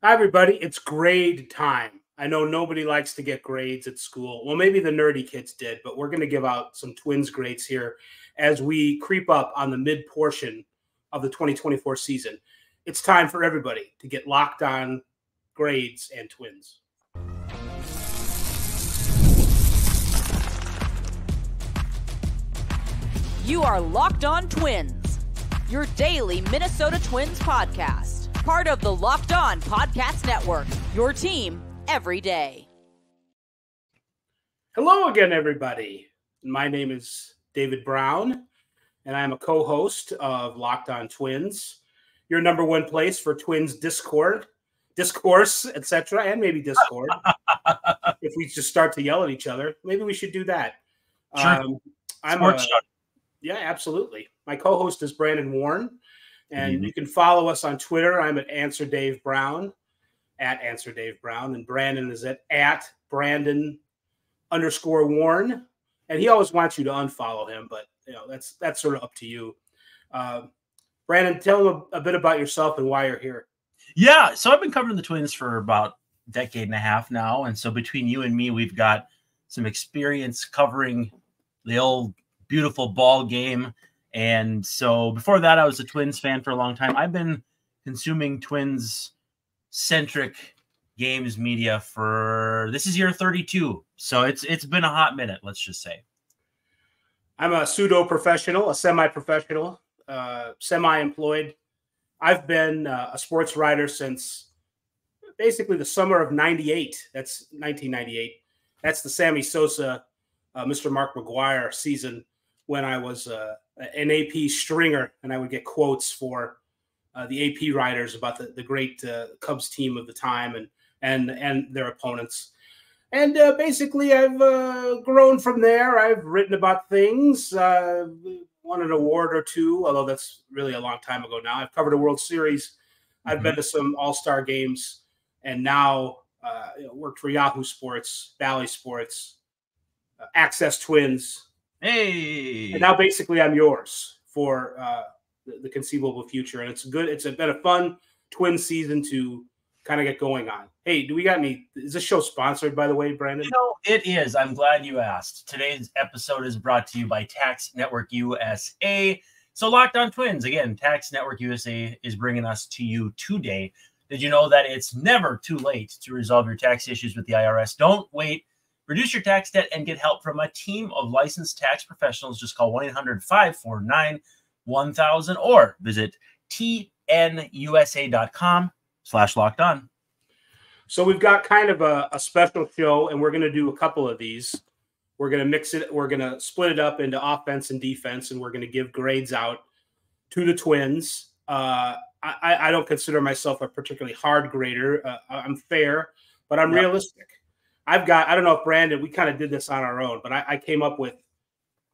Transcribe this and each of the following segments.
Hi, everybody. It's grade time. I know nobody likes to get grades at school. Well, maybe the nerdy kids did, but we're going to give out some Twins grades here as we creep up on the mid-portion of the 2024 season. It's time for everybody to get locked on grades and Twins. You are Locked On Twins, your daily Minnesota Twins podcast. Part of the Locked On Podcast Network, your team every day. Hello again, everybody. My name is David Brown, and I'm a co-host of Locked On Twins, your number one place for Twins discourse, etc., and maybe Discord. If we just start to yell at each other, maybe we should do that. Sure. Yeah, absolutely. My co-host is Brandon Warne. And You can follow us on Twitter. I'm at AnswerDaveBrown, and Brandon is at Brandon_Warne. And he always wants you to unfollow him, but you know that's sort of up to you. Brandon, tell him a bit about yourself and why you're here. Yeah, so I've been covering the Twins for about a decade and a half now, and so between you and me, we've got some experience covering the old beautiful ball game. And so before that, I was a Twins fan for a long time. I've been consuming Twins-centric games media for, this is year 32. So it's been a hot minute, let's just say. I'm a pseudo-professional, a semi-professional, semi-employed. I've been a sports writer since basically the summer of 98. That's 1998. That's the Sammy Sosa, Mr. Mark McGuire season when I was an AP stringer, and I would get quotes for the AP writers about the great Cubs team of the time and their opponents. And basically, I've grown from there. I've written about things, won an award or two, although that's really a long time ago now. I've covered a World Series. I've been to some All-Star games, and now worked for Yahoo Sports, Bally Sports, Access Twins. Hey, and now basically I'm yours for the conceivable future, and it's good. It's been a fun Twin season to kind of get going on. Hey, do we got any? Is this show sponsored, by the way, Brandon? You know, it is. I'm glad you asked. Today's episode is brought to you by Tax Network USA. So, Locked On Twins again. Tax Network USA is bringing us to you today. Did you know that it's never too late to resolve your tax issues with the IRS? Don't wait. Reduce your tax debt and get help from a team of licensed tax professionals. Just call 1-800-549-1000 or visit TNUSA.com/lockedon. So we've got kind of a special show, and we're going to do a couple of these. We're going to mix it. We're going to split it up into offense and defense, and we're going to give grades out to the Twins. I don't consider myself a particularly hard grader. I'm fair, but I'm realistic. I don't know if Brandon, we kind of did this on our own, but I came up with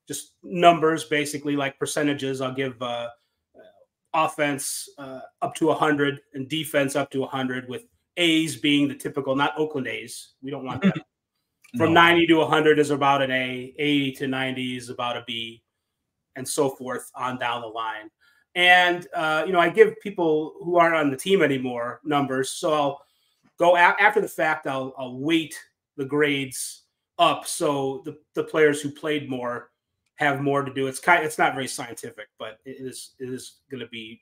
just numbers, basically like percentages. I'll give offense up to 100 and defense up to 100, with A's being the typical, not Oakland A's. We don't want that. From 90 to 100 is about an A, 80 to 90 is about a B, and so forth on down the line. And, I give people who aren't on the team anymore numbers. So I'll go after the fact, I'll weight the grades up, so the players who played more have more to do. It's not very scientific, but it is going to be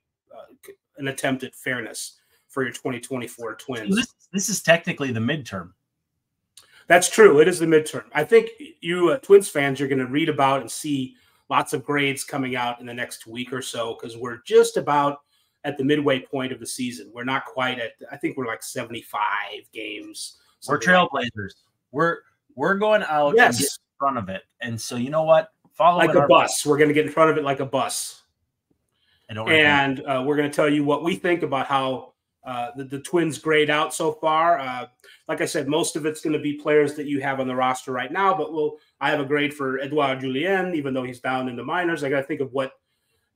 an attempt at fairness for your 2024 Twins. So this is technically the midterm. That's true. It is the midterm. I think you Twins fans, you're going to read about and see lots of grades coming out in the next week or so, because we're just about at the midway point of the season. We're not quite at. I think we're like 75 games. We're trailblazers. We're going out and get in front of it. And so you know what? Follow like a bus. We're going to get in front of it like a bus. And we're going to tell you what we think about how the Twins grade out so far. Like I said, most of it's going to be players that you have on the roster right now. But I have a grade for Edouard Julien, even though he's down in the minors. I got to think of what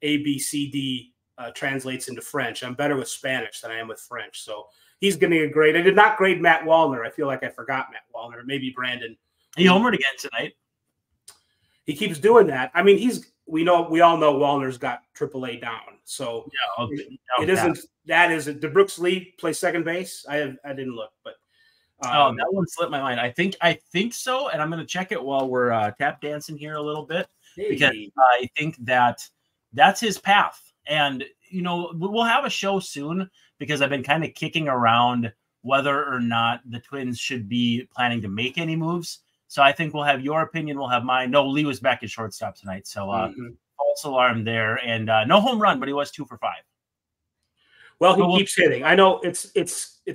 A, B, C, D translates into French. I'm better with Spanish than I am with French. So he's getting a grade. I did not grade Matt Wallner. I feel like I forgot Matt Wallner. Maybe Brandon. He homered again tonight. He keeps doing that. I mean, he's we all know Wallner's got AAA down, so yeah, it isn't that is it. Did Brooks Lee play second base? I didn't look, but oh, that one slipped my mind. I think so, and I'm going to check it while we're tap dancing here a little bit because I think that that's his path. And you know, we'll have a show soon because I've been kind of kicking around whether or not the Twins should be planning to make any moves. So I think we'll have your opinion. We'll have mine. No, Lee was back at shortstop tonight. So false alarm there. And no home run, but he was 2 for 5. Well, he keeps hitting. I know it's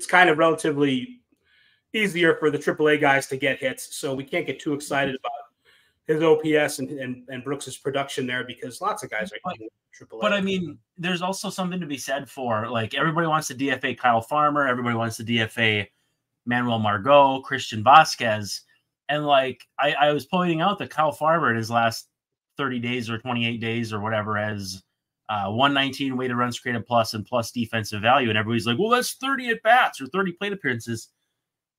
kind of relatively easier for the AAA guys to get hits. So we can't get too excited about his OPS and Brooks's production there because lots of guys are getting AAA. But I mean, there's also something to be said for, like, everybody wants to DFA Kyle Farmer. Everybody wants to DFA Manuel Margot, Christian Vázquez. And like I was pointing out that Kyle Farmer in his last 30 days or 28 days or whatever has .119 weighted runs created plus and plus defensive value. And everybody's like, well, that's 30 at bats or 30 plate appearances.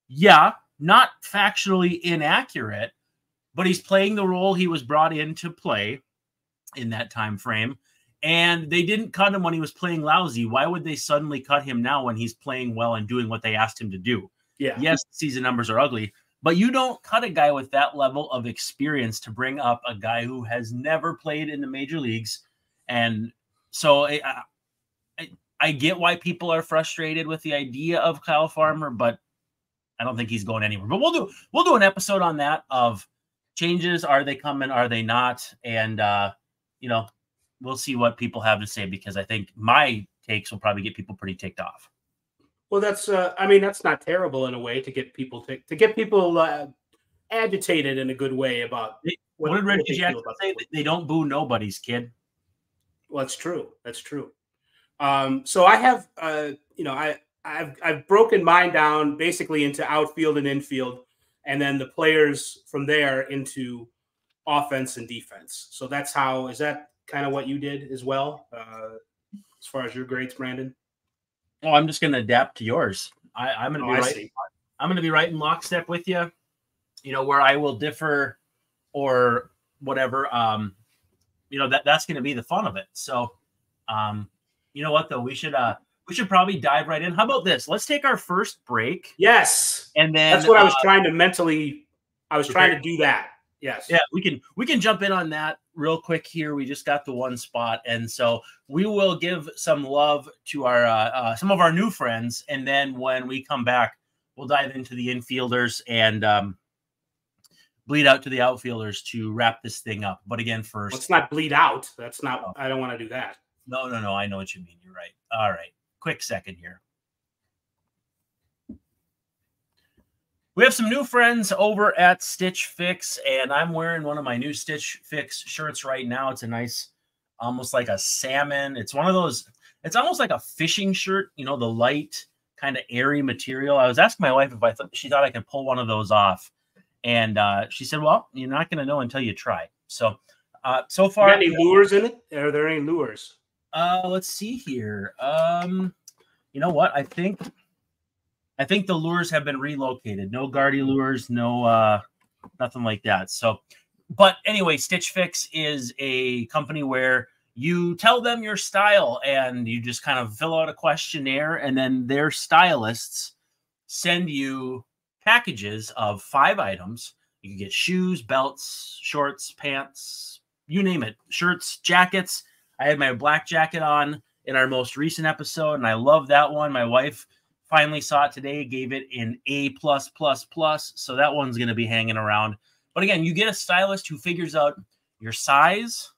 Yeah, not factually inaccurate, but he's playing the role he was brought in to play in that time frame. And they didn't cut him when he was playing lousy. Why would they suddenly cut him now when he's playing well and doing what they asked him to do? Yeah. Yes, season numbers are ugly. But you don't cut a guy with that level of experience to bring up a guy who has never played in the major leagues. And so I get why people are frustrated with the idea of Kyle Farmer, but I don't think he's going anywhere. But we'll do an episode on that of changes. Are they coming? Are they not? And, you know, we'll see what people have to say, because I think my takes will probably get people pretty ticked off. Well, that's I mean, that's not terrible in a way to get people agitated in a good way about what did Reggie Jackson say? They don't boo nobody's kid. Well, that's true. That's true. So I have you know, I've broken mine down basically into outfield and infield, and then the players from there into offense and defense. So that's how is that kind of what you did as well as far as your grades, Brandon? Oh, I'm just going to adapt to yours. I'm going to be right in lockstep with you. You know, where I will differ or whatever. You know, that's going to be the fun of it. So, you know what though? We should probably dive right in. How about this? Let's take our first break. Yes, and then that's what I was trying to mentally. I was trying to do that. Yes. Yeah, we can jump in on that real quick here. We just got the one spot, and so we will give some love to our some of our new friends, and then when we come back, we'll dive into the infielders and bleed out to the outfielders to wrap this thing up. But again, first, let's not bleed out. That's not. Oh. I don't want to do that. No. I know what you mean. You're right. All right. Quick second here. We have some new friends over at Stitch Fix, and I'm wearing one of my new Stitch Fix shirts right now. It's a nice, almost like a salmon. It's one of those, it's almost like a fishing shirt, you know, the light kind of airy material. I was asking my wife if she thought I could pull one of those off. And she said, well, you're not going to know until you try. So, so far. Are there any lures in it? Are there any lures? Let's see here. You know what? I think the lures have been relocated. No Gardy lures, no nothing like that. So, but anyway, Stitch Fix is a company where you tell them your style and you just kind of fill out a questionnaire, and then their stylists send you packages of 5 items. You can get shoes, belts, shorts, pants, you name it, shirts, jackets. I had my black jacket on in our most recent episode, and I love that one. My wife finally saw it today, gave it an A+++, so that one's going to be hanging around. But again, you get a stylist who figures out your size,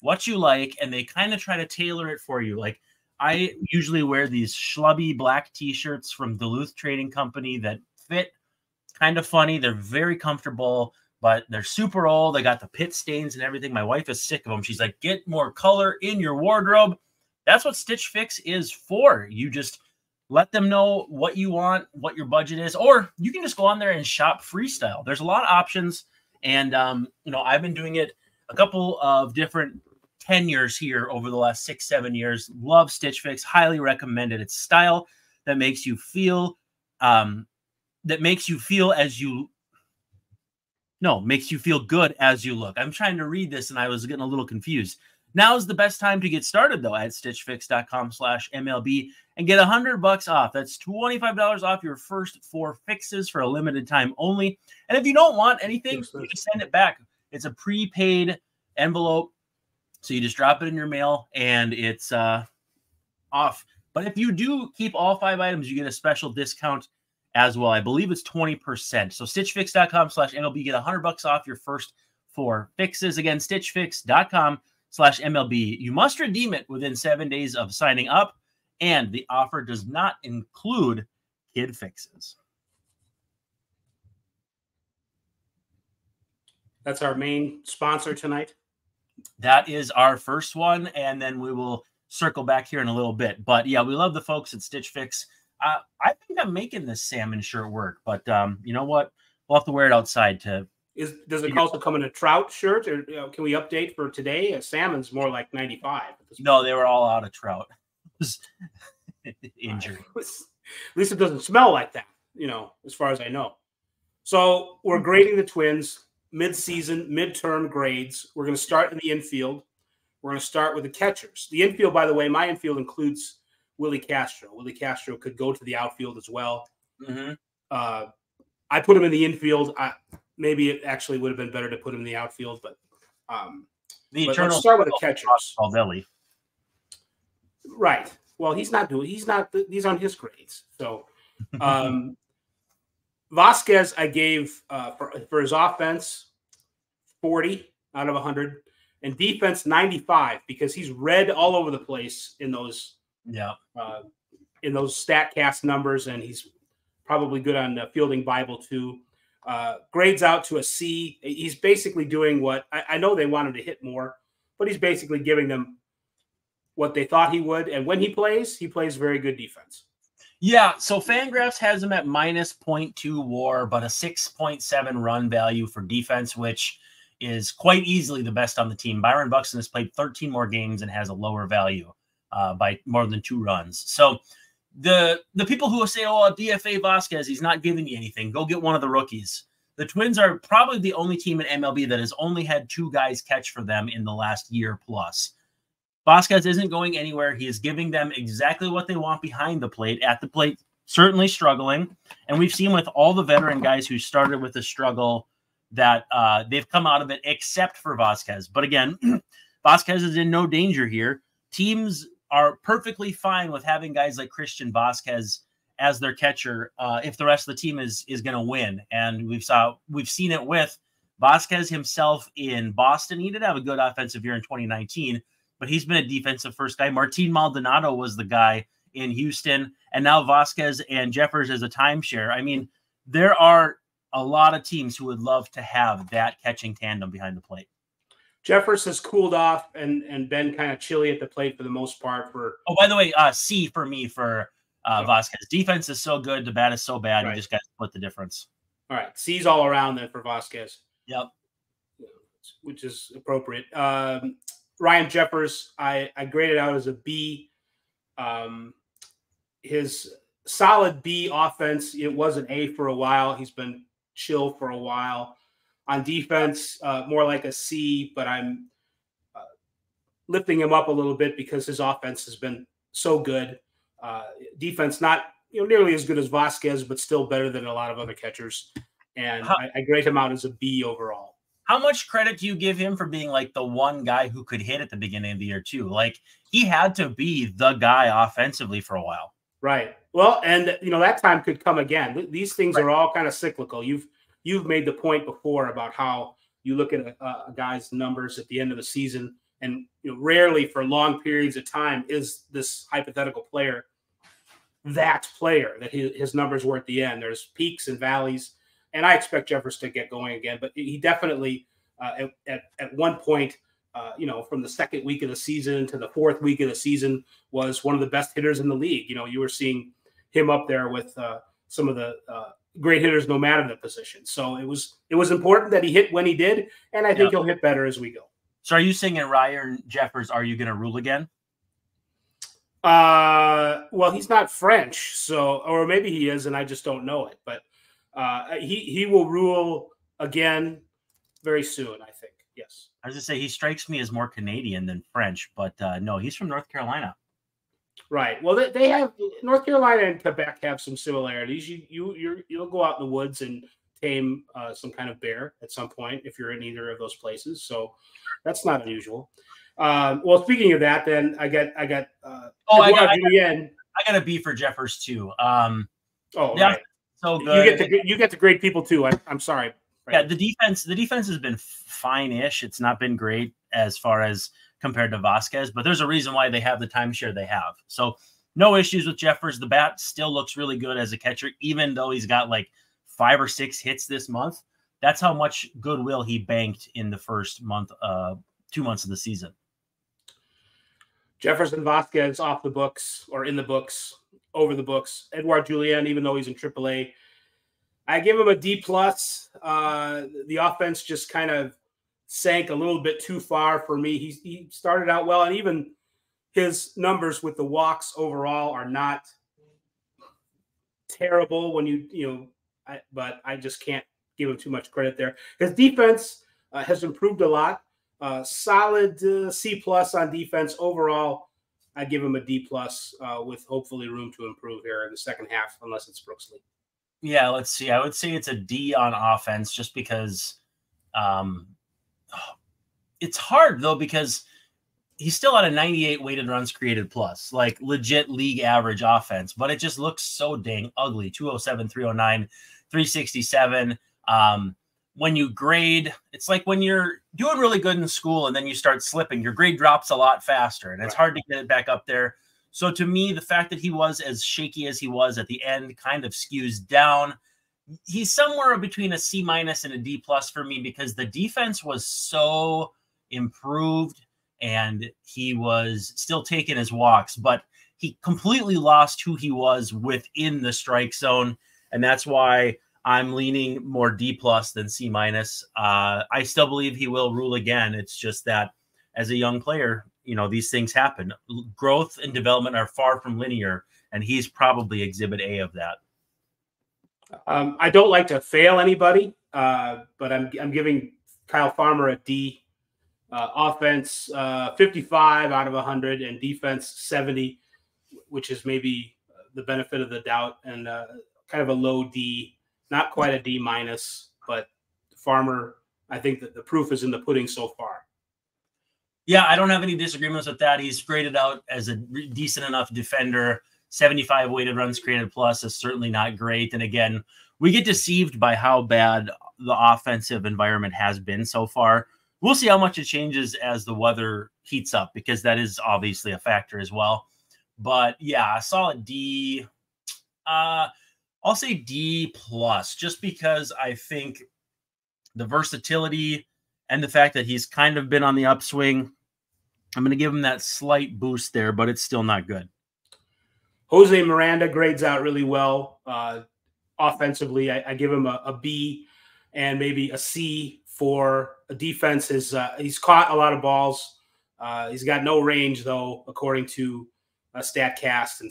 what you like, and they kind of try to tailor it for you. Like, I usually wear these schlubby black t-shirts from Duluth Trading Company that fit kind of funny. They're very comfortable, but they're super old. They got the pit stains and everything. My wife is sick of them. She's like, get more color in your wardrobe. That's what Stitch Fix is for. You just let them know what you want, what your budget is, or you can just go on there and shop freestyle. There's a lot of options, and you know, I've been doing it a couple of different tenures here over the last 6-7 years. Love Stitch Fix, highly recommend it. It's style that makes you feel as you No, makes you feel good as you look. I'm trying to read this, and I was getting a little confused. Now is the best time to get started, though, at stitchfix.com/MLB and get $100 off. That's $25 off your first 4 fixes for a limited time only. And if you don't want anything, you can send it back. It's a prepaid envelope, so you just drop it in your mail, and it's off. But if you do keep all 5 items, you get a special discount as well. I believe it's 20%. So stitchfix.com/MLB, get $100 off your first 4 fixes. Again, stitchfix.com/MLB. You must redeem it within 7 days of signing up, and the offer does not include kid fixes. That's our main sponsor tonight. That is our first one, and then we will circle back here in a little bit. But yeah, we love the folks at Stitch Fix. I think I'm making this salmon shirt work, but you know what? We'll have to wear it outside to. Does it also come in a trout shirt, or can we update for today? A salmon's more like 95. No, they were all out of trout. Injury. At least it doesn't smell like that, you know, as far as I know. So we're grading the Twins mid-season, midterm grades. We're going to start in the infield. We're going to start with the catchers. The infield, by the way, my infield includes Willi Castro. Willi Castro could go to the outfield as well. Mm-hmm. I put him in the infield. Maybe it actually would have been better to put him in the outfield, but let's start with the catchers. Valdelli. Right. Well, these aren't his grades. So Vázquez, I gave for his offense 40 out of 100, and defense 95, because he's red all over the place in those StatCast numbers, and he's probably good on Fielding Bible too. Grades out to a C. He's basically doing what I know they want him to hit more, but he's basically giving them what they thought he would. And when he plays very good defense. Yeah. So Fangraphs has him at -0.2 WAR, but a 6.7 run value for defense, which is quite easily the best on the team. Byron Buxton has played 13 more games and has a lower value by more than 2 runs. So the people who say, oh, DFA Vázquez, he's not giving you anything, go get one of the rookies. The Twins are probably the only team in MLB that has only had 2 guys catch for them in the last year plus. Vázquez isn't going anywhere. He is giving them exactly what they want behind the plate. At the plate, certainly struggling. And we've seen with all the veteran guys who started with a struggle that they've come out of it, except for Vázquez. But again, Vázquez is in no danger here. Teams are perfectly fine with having guys like Christian Vázquez as their catcher if the rest of the team is going to win. And we've seen it with Vázquez himself in Boston. He did have a good offensive year in 2019, but he's been a defensive first guy. Martin Maldonado was the guy in Houston, and now Vázquez and Jeffers as a timeshare. I mean, there are a lot of teams who would love to have that catching tandem behind the plate. Jeffers has cooled off and been kind of chilly at the plate for the most part. Oh, by the way, C for me for Vázquez. Defense is so good, the bat is so bad, you just got to split the difference. All right, C's all around then for Vázquez. Yep, which is appropriate. Ryan Jeffers, I graded out as a B. His solid B offense, it was an A for a while. He's been chill for a while. On defense, more like a C, but I'm lifting him up a little bit because his offense has been so good. Defense not nearly as good as Vázquez, but still better than a lot of other catchers. And I grade him out as a B overall. How much credit do you give him for being like the one guy who could hit at the beginning of the year too? Like he had to be the guy offensively for a while. Right. Well, and that time could come again. These things are all kind of cyclical. You've made the point before about how you look at a guy's numbers at the end of the season, and rarely for long periods of time is this hypothetical player that his numbers were at the end. There's peaks and valleys, and I expect Jeffers to get going again. But he definitely at one point, from the second week of the season to the fourth week of the season, was one of the best hitters in the league. You were seeing him up there with some of the great hitters, no matter the position. So it was important that he hit when he did, and I think he'll hit better as we go. So are you singing Ryan Jeffers, are you going to rule again? Well, he's not French, so, or maybe he is and I just don't know it, but he will rule again. very soon, I think. Yes. I was going to say, he strikes me as more Canadian than French, but no, he's from North Carolina. Right. Well, they have North Carolina and Quebec have some similarities. You'll go out in the woods and tame some kind of bear at some point if you're in either of those places. So that's not unusual. Well, speaking of that, then I got a B for Jeffers too. Right. So you get the great people too. I'm sorry. Right. Yeah, the defense has been fine-ish. It's not been great as far as compared to Vázquez, but there's a reason why they have the timeshare they have. So no issues with Jeffers. The bat still looks really good as a catcher, even though he's got like 5 or 6 hits this month. That's how much goodwill he banked in the first month, 2 months of the season. Jeffers and Vázquez off the books or in the books, over the books. Edouard Julien, even though he's in AAA, I give him a D+. The offense just kind of sank a little bit too far for me. He started out well, and even his numbers with the walks overall are not terrible. When but I just can't give him too much credit there. His defense has improved a lot. Solid C+ on defense overall. I give him a D+ with hopefully room to improve here in the second half, unless it's Brooks Lee. Yeah, let's see. I would say it's a D on offense just because it's hard, though, because he's still at a 98 weighted runs created plus, like legit league average offense. But it just looks so dang ugly. 207, 309, 367. When you grade, it's like when you're doing really good in school and then you start slipping, your grade drops a lot faster, and it's hard to get it back up there. So to me, the fact that he was as shaky as he was at the end kind of skews down. He's somewhere between a C- and a D+ for me because the defense was so improved and he was still taking his walks, but he completely lost who he was within the strike zone. And that's why I'm leaning more D+ than C-. I still believe he will rule again. It's just that as a young player, these things happen. Growth and development are far from linear, and he's probably exhibit A of that. I don't like to fail anybody, but I'm giving Kyle Farmer a D. Offense 55 out of 100 and defense 70, which is maybe the benefit of the doubt, and kind of a low D, not quite a D-, but Farmer, I think that the proof is in the pudding so far. Yeah, I don't have any disagreements with that. He's graded out as a decent enough defender. 75 weighted runs created plus is certainly not great. And again, we get deceived by how bad the offensive environment has been so far. We'll see how much it changes as the weather heats up, because that is obviously a factor as well. But yeah, a solid D. I'll say D+, just because I think the versatility and the fact that he's kind of been on the upswing, I'm going to give him that slight boost there, but it's still not good. Jose Miranda grades out really well offensively. I give him a B and maybe a C for defense. He's caught a lot of balls. He's got no range, though, according to StatCast and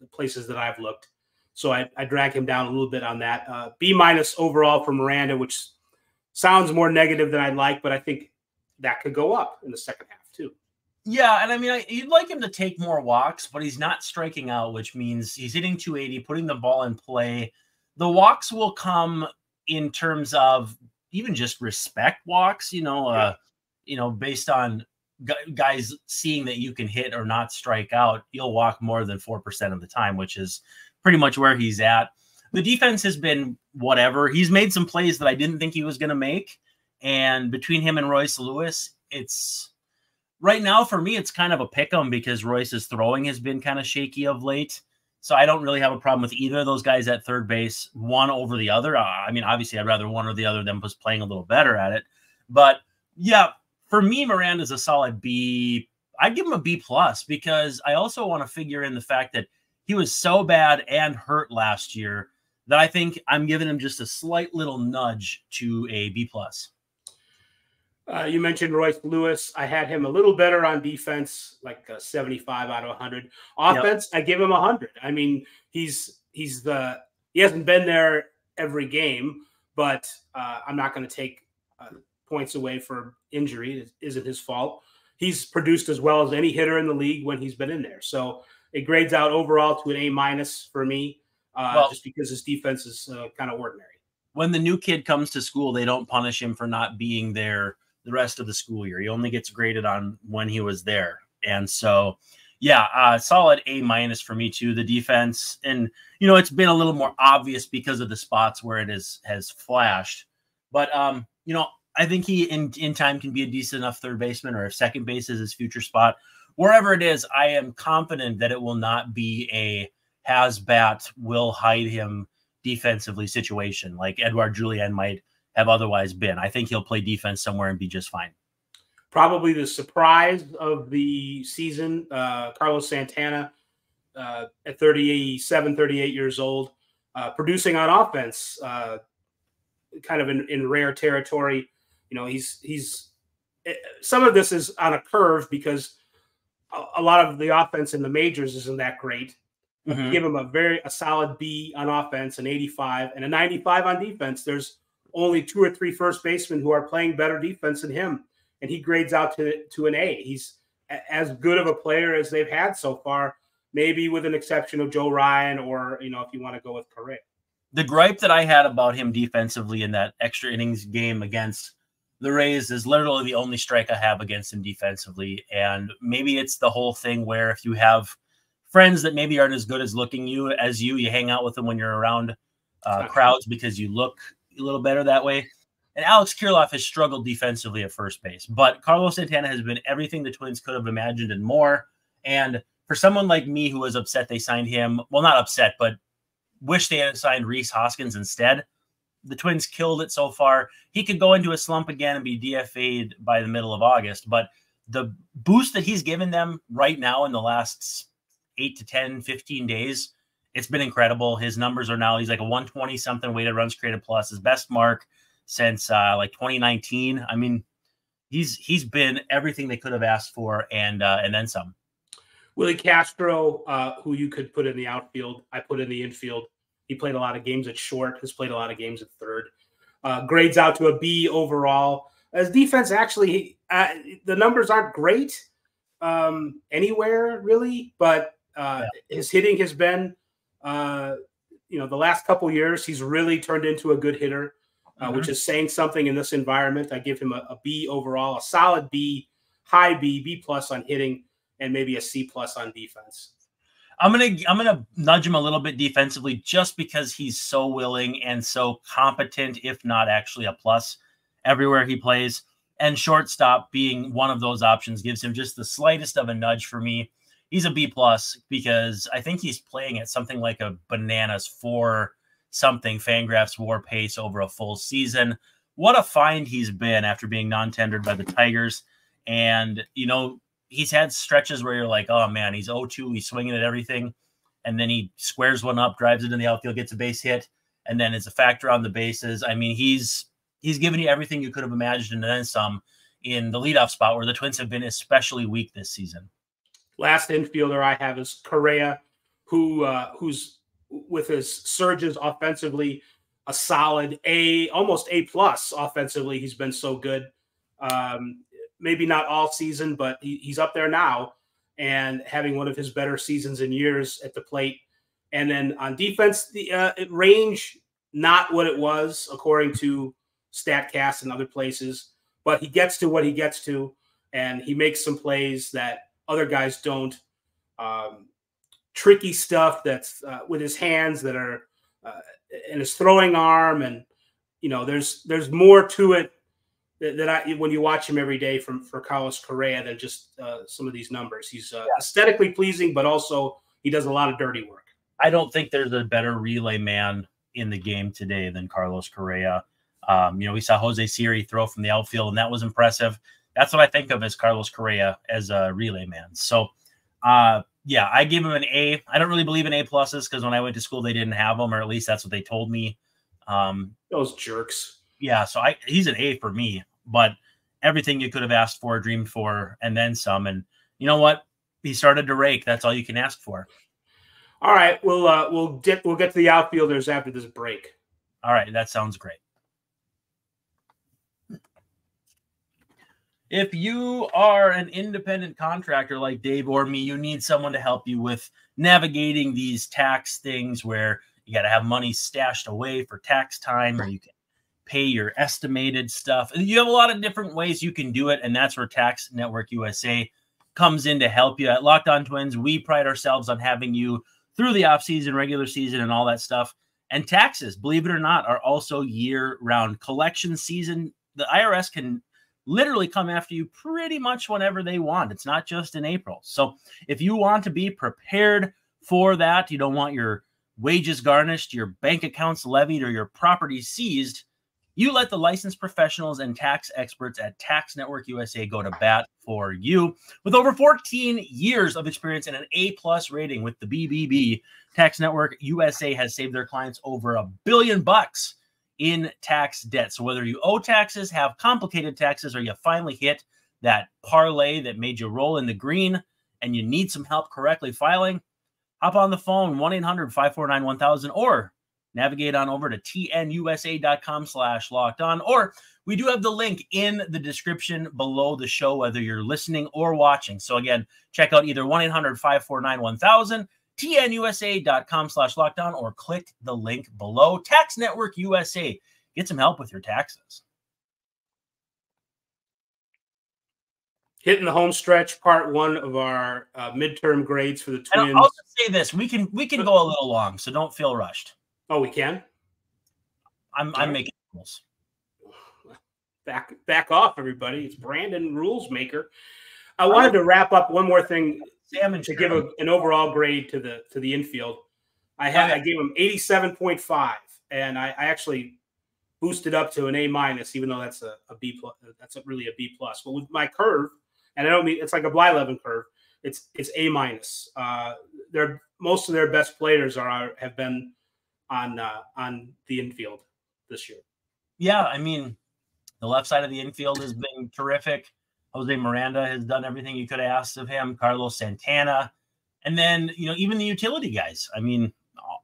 the places that I've looked. So I drag him down a little bit on that. B- overall for Miranda, which sounds more negative than I'd like, but I think that could go up in the second half too. Yeah, and I mean, you'd like him to take more walks, but he's not striking out, which means he's hitting 280, putting the ball in play. The walks will come in terms of even just respect walks, based on guys seeing that you can hit or not strike out, you'll walk more than 4% of the time, which is pretty much where he's at. The defense has been whatever. He's made some plays that I didn't think he was going to make. And between him and Royce Lewis, it's right now for me, it's kind of a pick 'em because Royce's throwing has been kind of shaky of late. So I don't really have a problem with either of those guys at third base, one over the other. I mean, obviously I'd rather one or the other than was playing a little better at it. But yeah, for me, Miranda's a solid B. I'd give him a B+ because I also want to figure in the fact that he was so bad and hurt last year that I think I'm giving him just a slight little nudge to a B+. You mentioned Royce Lewis. I had him a little better on defense, like 75 out of 100. Offense, yep. I give him 100. I mean, he hasn't been there every game, but I'm not going to take points away from injury. It isn't his fault. He's produced as well as any hitter in the league when he's been in there. So it grades out overall to an A- for me, just because his defense is kind of ordinary. When the new kid comes to school, they don't punish him for not being there the rest of the school year. He only gets graded on when he was there. And so, yeah, solid A- for me too, the defense. And, you know, it's been a little more obvious because of the spots where it has flashed. But, you know, I think he in time can be a decent enough third baseman, or if second base is his future spot, wherever it is, I am confident that it will not be a has-bat, will hide him defensively situation like Edouard Julien might have otherwise been. I think he'll play defense somewhere and be just fine. Probably the surprise of the season, Carlos Santana at 37, 38 years old, producing on offense, kind of in rare territory. You know, he's some of this is on a curve because a lot of the offense in the majors isn't that great. Mm-hmm. Give him a solid B on offense, an 85 and a 95 on defense. There's only two or three first basemen who are playing better defense than him, and he grades out to an A. He's as good of a player as they've had so far, maybe with an exception of Joe Ryan or, you know, if you want to go with Correa. The gripe that I had about him defensively in that extra innings game against the Rays is literally the only strike I have against him defensively. And maybe it's the whole thing where if you have friends that maybe aren't as good as looking you as you hang out with them when you're around crowds because you look a little better that way. And Alex Kirilloff has struggled defensively at first base, but Carlos Santana has been everything the Twins could have imagined and more. And for someone like me who was upset they signed him, well, not upset, but wish they had signed Reese Hoskins instead. The Twins killed it so far. He could go into a slump again and be DFA'd by the middle of August. But the boost that he's given them right now in the last 8 to 10, 15 days, it's been incredible. His numbers are now, he's like a 120-something weighted runs created plus, his best mark since like 2019. I mean, he's been everything they could have asked for and then some. Willi Castro, who you could put in the outfield, I put in the infield. He played a lot of games at short, has played a lot of games at third. Grades out to a B overall. As defense, actually, the numbers aren't great anywhere, really. But his hitting has been, you know, the last couple years, he's really turned into a good hitter, which is saying something in this environment. I give him a B overall, a solid B, high B, B+ on hitting, and maybe a C+ on defense. I'm gonna nudge him a little bit defensively just because he's so willing and so competent, if not actually a plus everywhere he plays. And shortstop being one of those options gives him just the slightest of a nudge for me. He's a B+ because I think he's playing at something like a bananas for something Fangraph's WAR pace over a full season. What a find he's been after being non-tendered by the Tigers. And, you know, he's had stretches where you're like, oh, man, he's 0-2. He's swinging at everything. And then he squares one up, drives it in the outfield, gets a base hit, and then is a factor on the bases. I mean, he's given you everything you could have imagined and then some in the leadoff spot where the Twins have been especially weak this season. Last infielder I have is Correa, who's with his surges offensively, a solid A, almost A+ offensively. He's been so good. Maybe not all season, but he's up there now and having one of his better seasons in years at the plate. And then on defense, the range, not what it was according to StatCast and other places, but he gets to what he gets to, and he makes some plays that other guys don't. Tricky stuff that's with his hands that are and his throwing arm. And, you know, there's more to it that I, when you watch him every day for Carlos Correa, than just some of these numbers. He's aesthetically pleasing, but also he does a lot of dirty work. I don't think there's a better relay man in the game today than Carlos Correa. You know, we saw Jose Siri throw from the outfield, and that was impressive. That's what I think of as Carlos Correa as a relay man. So, yeah, I give him an A. I don't really believe in A+, because when I went to school, they didn't have them, or at least that's what they told me. Those jerks. Yeah, so he's an A for me, but everything you could have asked for, dreamed for, and then some. And you know what? He started to rake. That's all you can ask for. All right, we'll get to the outfielders after this break. All right, that sounds great. If you are an independent contractor like Dave or me, you need someone to help you with navigating these tax things where you got to have money stashed away for tax time, or you can pay your estimated stuff. You have a lot of different ways you can do it, and that's where Tax Network USA comes in to help you. At Locked On Twins, we pride ourselves on having you through the offseason, regular season, and all that stuff. And taxes, believe it or not, are also year-round. Collection season, the IRS can literally come after you pretty much whenever they want. It's not just in April. So if you want to be prepared for that, you don't want your wages garnished, your bank accounts levied, or your property seized, you let the licensed professionals and tax experts at Tax Network USA go to bat for you. With over 14 years of experience and an A-plus rating with the BBB, Tax Network USA has saved their clients over $1 billion in tax debt. So whether you owe taxes, have complicated taxes, or you finally hit that parlay that made you roll in the green and you need some help correctly filing, hop on the phone, 1-800-549-1000, or navigate on over to TNUSA.com/lockedon, or we do have the link in the description below the show, whether you're listening or watching. So again, check out either 1-800-549-1000, TNUSA.com/lockedon, or click the link below. Tax Network USA. Get some help with your taxes. Hitting the home stretch, part one of our midterm grades for the Twins. And I'll just say this: we can go a little long, so don't feel rushed. Oh, we can? I'm making rules. Back off, everybody. It's Brandon, rules maker. I wanted to wrap up one more thing to give an overall grade to the infield. I gave him 87.5, and I actually boosted up to an A-, even though that's a B plus. That's really a B plus. But with my curve, and I don't mean it's like a Blyleven curve. It's A-. Most of their best players have been on the infield this year. Yeah, I mean, the left side of the infield has been terrific. Jose Miranda has done everything you could have asked of him. Carlos Santana. And then, you know, even the utility guys. I mean,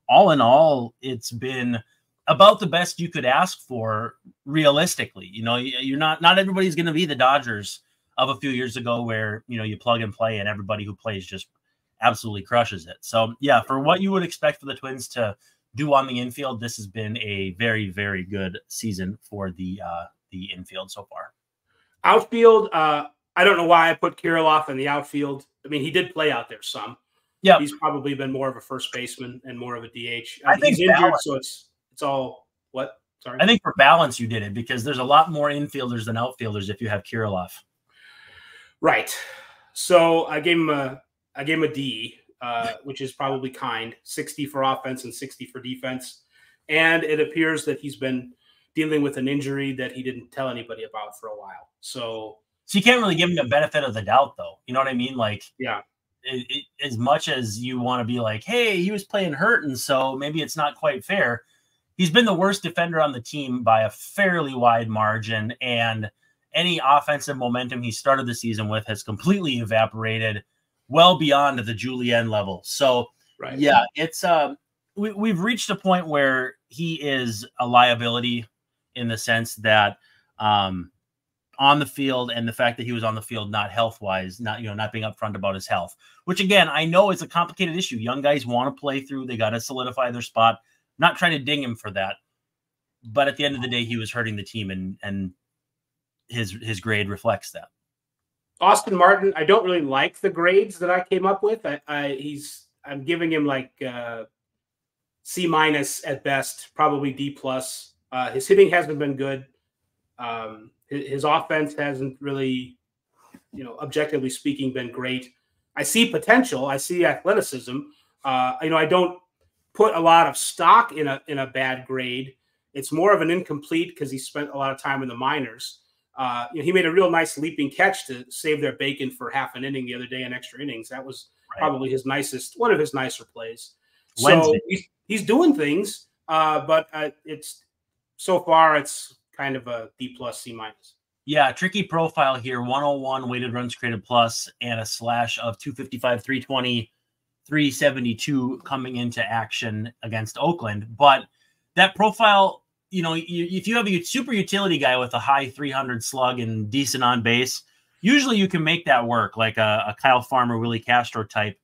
all in all, it's been about the best you could ask for realistically. You know, you're not everybody's going to be the Dodgers of a few years ago where, you know, you plug and play and everybody who plays just absolutely crushes it. So, yeah, for what you would expect for the Twins to do on the infield, this has been a very, very good season for the infield so far. Outfield, I don't know why I put Kirilloff in the outfield. I mean, he did play out there some. Yeah, he's probably been more of a first baseman and more of a DH. I think he's injured, so it's all what? Sorry, I think for balance you did it because there's a lot more infielders than outfielders if you have Kirilloff. Right. So I gave him a D. Which is probably kind, 60 for offense and 60 for defense. And it appears that he's been dealing with an injury that he didn't tell anybody about for a while. So you can't really give him the benefit of the doubt, though. You know what I mean? Like, yeah, as much as you want to be like, hey, he was playing hurt, and so maybe it's not quite fair. He's been the worst defender on the team by a fairly wide margin, and any offensive momentum he started the season with has completely evaporated well beyond the Julien level. So, right. Yeah, it's we've reached a point where he is a liability in the sense that on the field, and the fact that he was on the field not health-wise, not being upfront about his health, which, again, I know is a complicated issue. Young guys want to play through. They got to solidify their spot. I'm not trying to ding him for that. But at the end of the day, he was hurting the team, and his grade reflects that. Austin Martin, I don't really like the grades that I came up with. I'm giving him like C- at best, probably D+. His hitting hasn't been good. His offense hasn't really, objectively speaking, been great. I see potential. I see athleticism. I don't put a lot of stock in a bad grade. It's more of an incomplete because he spent a lot of time in the minors. He made a real nice leaping catch to save their bacon for half an inning the other day in extra innings. That was probably one of his nicer plays. Wednesday. So he's doing things, but it's so far it's kind of a D+, C-. Yeah, tricky profile here. 101 weighted runs created plus and a slash of 255, 320, 372 coming into action against Oakland. But that profile, if you have a super utility guy with a high .300 slug and decent on base, usually you can make that work, like a Kyle Farmer, Willi Castro type.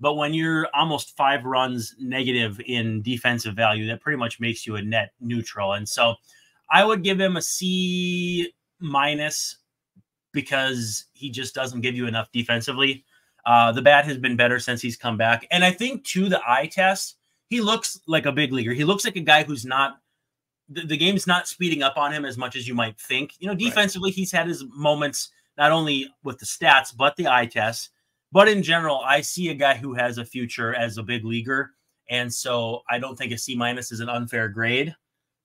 But when you're almost 5 runs negative in defensive value, that pretty much makes you a net neutral. And so I would give him a C- because he just doesn't give you enough defensively. The bat has been better since he's come back. And I think, too, the eye test, he looks like a big leaguer. He looks like a guy who's not – the game's not speeding up on him as much as you might think. You know, defensively, right, he's had his moments not only with the stats but the eye test. But in general, I see a guy who has a future as a big leaguer. And so I don't think a C- is an unfair grade.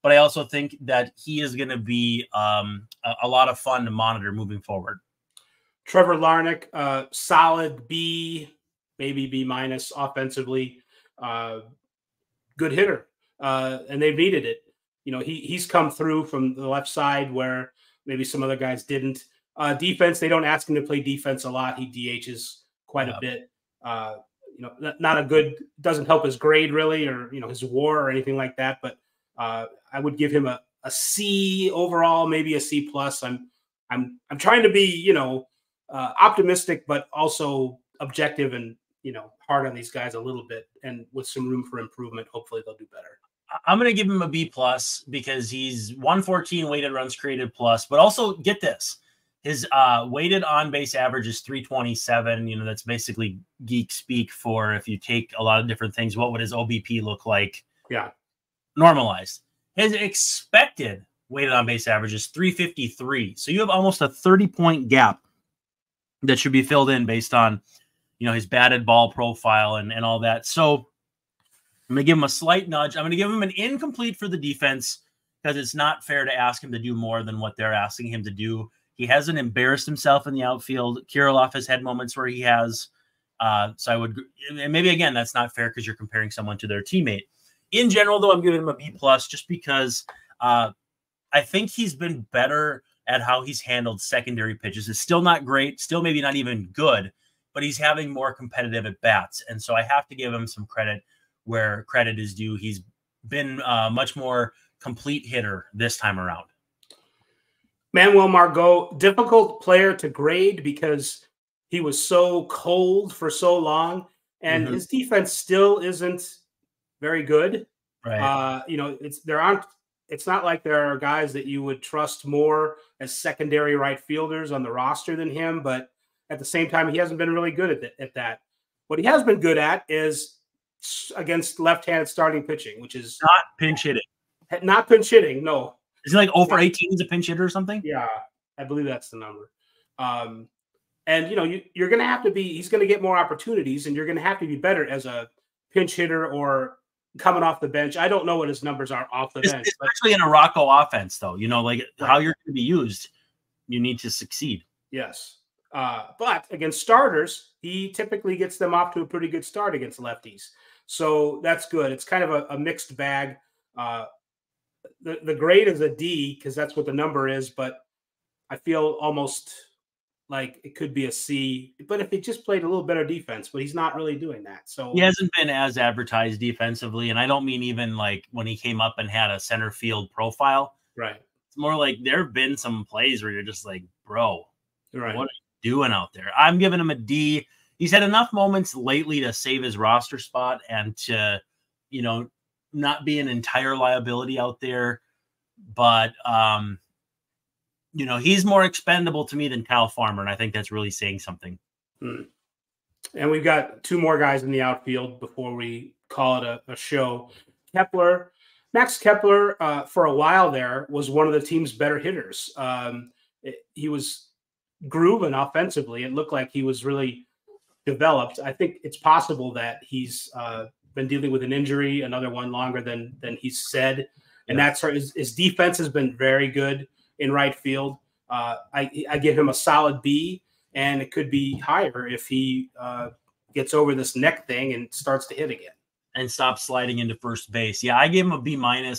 But I also think that he is going to be a lot of fun to monitor moving forward. Trevor Larnick, solid B, maybe B- offensively, good hitter, and they've needed it. You know, he's come through from the left side where maybe some other guys didn't. Defense, they don't ask him to play defense a lot. He DHs quite a bit. You know, not a good, doesn't help his grade really, or you know, his WAR or anything like that. But I would give him a C overall, maybe a C+. I'm trying to be, you know, optimistic, but also objective and, you know, hard on these guys a little bit, and with some room for improvement. Hopefully they'll do better. I'm going to give him a B+ because he's 114 weighted runs created plus, but also get this, his weighted on base average is 327. You know, that's basically geek speak for if you take a lot of different things, what would his OBP look like? Yeah. Normalized. His expected weighted on base average is 353. So you have almost a 30-point gap that should be filled in based on, you know, his batted ball profile and all that. So I'm going to give him a slight nudge. I'm going to give him an incomplete for the defense because it's not fair to ask him to do more than what they're asking him to do. He hasn't embarrassed himself in the outfield. Kirilloff has had moments where he has. So I would, and maybe again, that's not fair because you're comparing someone to their teammate. In general, though, I'm giving him a B+ just because I think he's been better at how he's handled secondary pitches. It's still not great, still maybe not even good, but he's having more competitive at-bats. And so I have to give him some credit where credit is due. He's been a much more complete hitter this time around. Manuel Margot, difficult player to grade because he was so cold for so long, and his defense still isn't very good. Right. You know, it's not like there are guys that you would trust more as secondary right fielders on the roster than him, but at the same time, he hasn't been really good at that. What he has been good at is against left-handed starting pitching, which is not pinch hitting. Not pinch hitting, no. Is he like 0 for 18 as a pinch hitter or something? Yeah, I believe that's the number. And you know, you're going to have to be, he's going to get more opportunities, and you're going to have to be better as a pinch hitter or coming off the bench. I don't know what his numbers are off the bench. Especially in a Rocco offense, though, you know, like how you're going to be used, you need to succeed. Yes. But against starters, he typically gets them off to a pretty good start against lefties. So that's good. It's kind of a mixed bag. The grade is a D because that's what the number is, but I feel almost like it could be a C, but if he just played a little better defense, but he's not really doing that. So he hasn't been as advertised defensively. And I don't mean even like when he came up and had a center field profile, right? It's more like there've been some plays where you're just like, bro, right, what are you doing out there? I'm giving him a D. He's had enough moments lately to save his roster spot and to, you know, not be an entire liability out there. But, you know, he's more expendable to me than Kyle Farmer, and I think that's really saying something. And we've got 2 more guys in the outfield before we call it a show. Kepler, Max Kepler, for a while there, was one of the team's better hitters. He was grooving offensively. It looked like he was really developed. I think it's possible that he's been dealing with an injury, another one longer than he said, and that's his defense has been very good in right field. I give him a solid B, and it could be higher if he gets over this neck thing and starts to hit again and stops sliding into first base. Yeah, I gave him a B-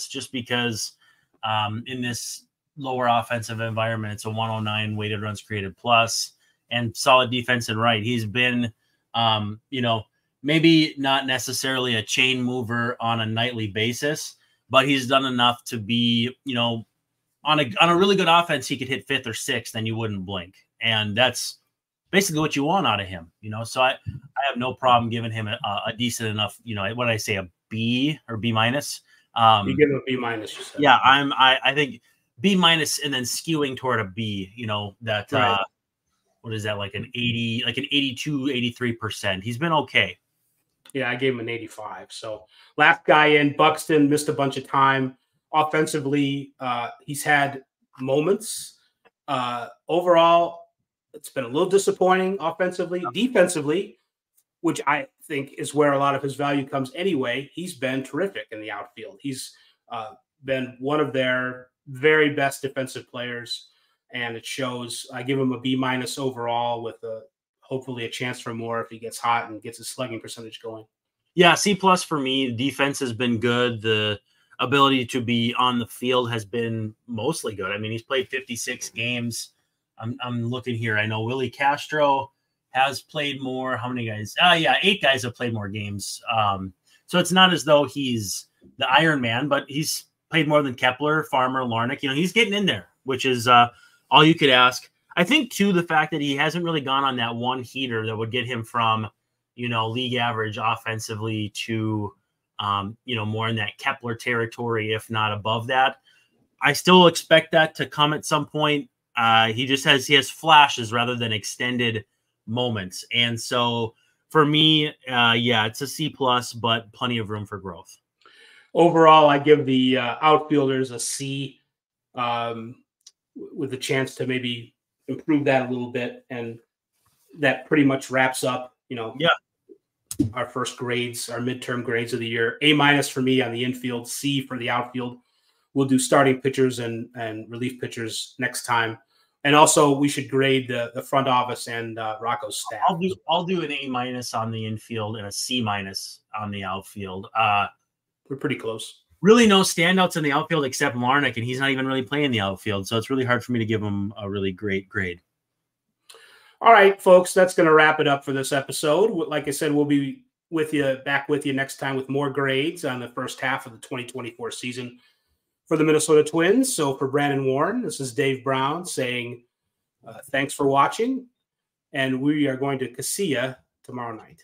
just because in this lower offensive environment, it's a 109 weighted runs created plus and solid defense and right. He's been, you know, maybe not necessarily a chain mover on a nightly basis, but he's done enough to be, you know, on a really good offense, he could hit 5th or 6th, and you wouldn't blink. And that's basically what you want out of him, you know? So I have no problem giving him a decent enough, you know, what did I say, a B or B minus? You give him a B minus yourself. Yeah, I think B minus and then skewing toward a B, you know, that, right. What is that, like an 80, like an 82, 83%. He's been okay. Yeah, I gave him an 85. So last guy in, Buxton, missed a bunch of time. Offensively, he's had moments. Overall, it's been a little disappointing offensively. Defensively, which I think is where a lot of his value comes anyway, he's been terrific in the outfield. He's been one of their very best defensive players, and it shows. I give him a B minus overall with a hopefully a chance for more if he gets hot and gets his slugging percentage going. Yeah, C plus for me. Defense has been good. The ability to be on the field has been mostly good. I mean, he's played 56 games. I'm looking here. I know Willi Castro has played more. How many guys? Oh, yeah, 8 guys have played more games. So it's not as though he's the Iron Man, but he's played more than Kepler, Farmer, Larnick. You know, he's getting in there, which is all you could ask. I think, too, the fact that he hasn't really gone on that one heater that would get him from, you know, league average offensively to, you know, more in that Kepler territory, if not above that. I still expect that to come at some point. He just has, he has flashes rather than extended moments. And so for me, yeah, it's a C plus, but plenty of room for growth. Overall, I give the outfielders a C with a chance to maybe improve that a little bit. And that pretty much wraps up, you know, our first grades, our midterm grades of the year. A minus for me on the infield, C for the outfield. We'll do starting pitchers and relief pitchers next time. And also we should grade the front office and Rocco's staff. I'll do an A minus on the infield and a C minus on the outfield. We're pretty close. Really no standouts in the outfield except Larnick, and he's not even really playing the outfield. So it's really hard for me to give him a really great grade. All right, folks, that's going to wrap it up for this episode. Like I said, we'll be with you, back with you next time with more grades on the first half of the 2024 season for the Minnesota Twins. So for Brandon Warren, this is Dave Brown saying thanks for watching, and we are going to see you tomorrow night.